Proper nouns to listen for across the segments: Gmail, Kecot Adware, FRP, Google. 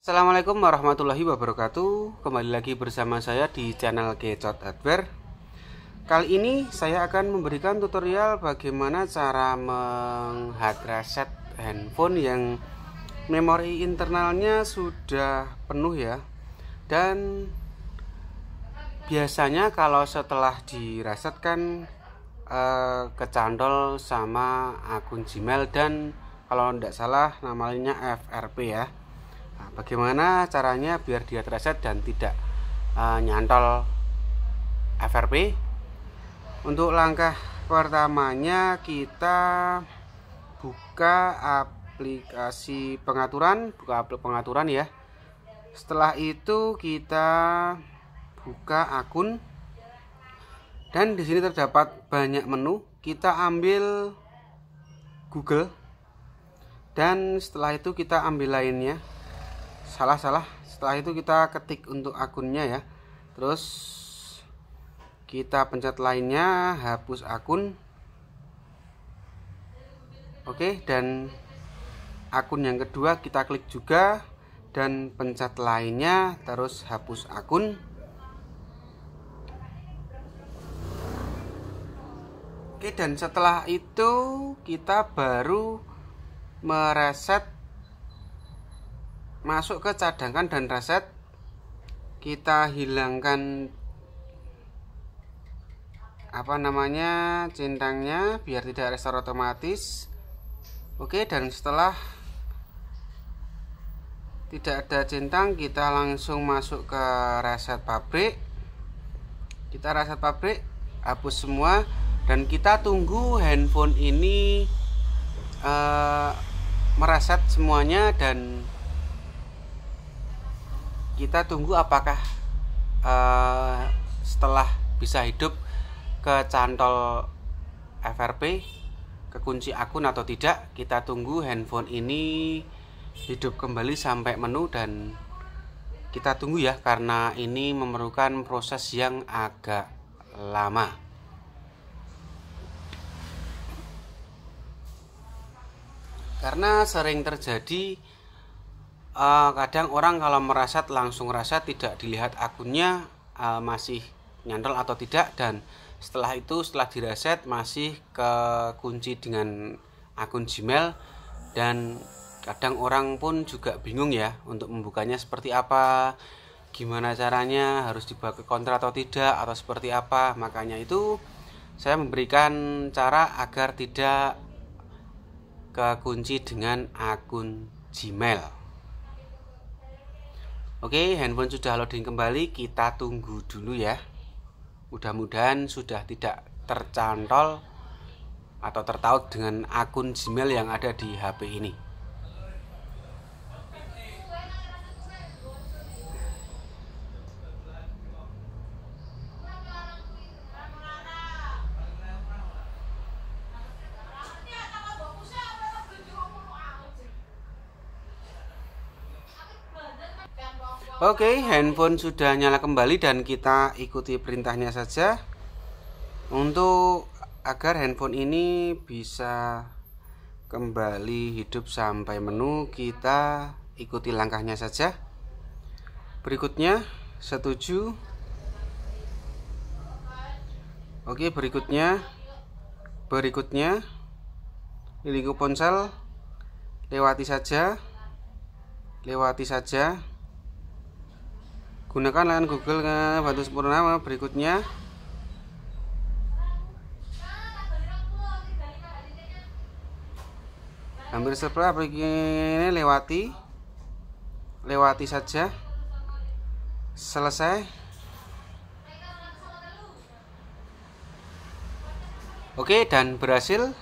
Assalamualaikum warahmatullahi wabarakatuh. Kembali lagi bersama saya di channel Kecot Adware. Kali ini saya akan memberikan tutorial bagaimana cara menghard reset handphone yang memori internalnya sudah penuh ya. Dan biasanya kalau setelah di reset kan kecandol sama akun Gmail dan kalau tidak salah namanya FRP ya. Bagaimana caranya biar dia reset dan tidak nyantol FRP? Untuk langkah pertamanya kita buka aplikasi pengaturan, ya. Setelah itu kita buka akun dan di sini terdapat banyak menu. Kita ambil Google dan setelah itu kita ambil lainnya. Setelah itu kita ketik untuk akunnya ya, terus kita pencet lainnya, hapus akun. Oke, dan akun yang kedua kita klik juga dan pencet lainnya, terus hapus akun. Oke, dan setelah itu kita baru mereset, masuk ke cadangan dan reset. Kita hilangkan centangnya biar tidak restore otomatis. Oke, dan setelah tidak ada centang kita langsung masuk ke reset pabrik. Kita reset pabrik, hapus semua, dan kita tunggu handphone ini mereset semuanya dan kita tunggu apakah setelah bisa hidup kecantol FRP, kekunci akun atau tidak. Kita tunggu handphone ini hidup kembali sampai menu dan kita tunggu ya, karena ini memerlukan proses yang agak lama. Karena sering terjadi kadang orang kalau mereset langsung reset, tidak dilihat akunnya masih nyantol atau tidak, dan setelah itu setelah direset masih kekunci dengan akun Gmail dan kadang orang pun juga bingung ya untuk membukanya seperti apa, gimana caranya, harus dibawa ke kontra atau tidak atau seperti apa. Makanya itu saya memberikan cara agar tidak kekunci dengan akun Gmail. Oke, handphone sudah loading kembali, kita tunggu dulu ya. Mudah-mudahan sudah tidak tercantol atau tertaut dengan akun Gmail yang ada di HP ini. Oke, handphone sudah nyala kembali dan kita ikuti perintahnya saja untuk agar handphone ini bisa kembali hidup sampai menu. Kita ikuti langkahnya saja. Berikutnya setuju. Oke, berikutnya lingkup ponsel, lewati saja. Gunakan layanan Google bantu sempurna. Berikutnya hampir sebelah begini, lewati saja. Selesai. Oke, dan berhasil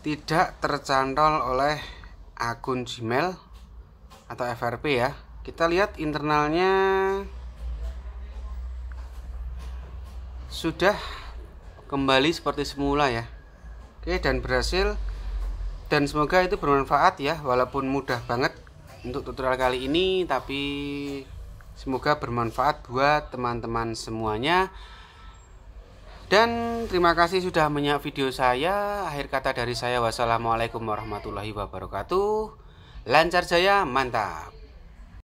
tidak tercantol oleh akun Gmail atau FRP ya. Kita lihat internalnya sudah kembali seperti semula ya. Oke, dan berhasil, dan semoga itu bermanfaat ya. Walaupun mudah banget untuk tutorial kali ini, tapi semoga bermanfaat buat teman-teman semuanya. Dan terima kasih sudah menyimak video saya. Akhir kata dari saya, wassalamualaikum warahmatullahi wabarakatuh. lancar jaya, mantap.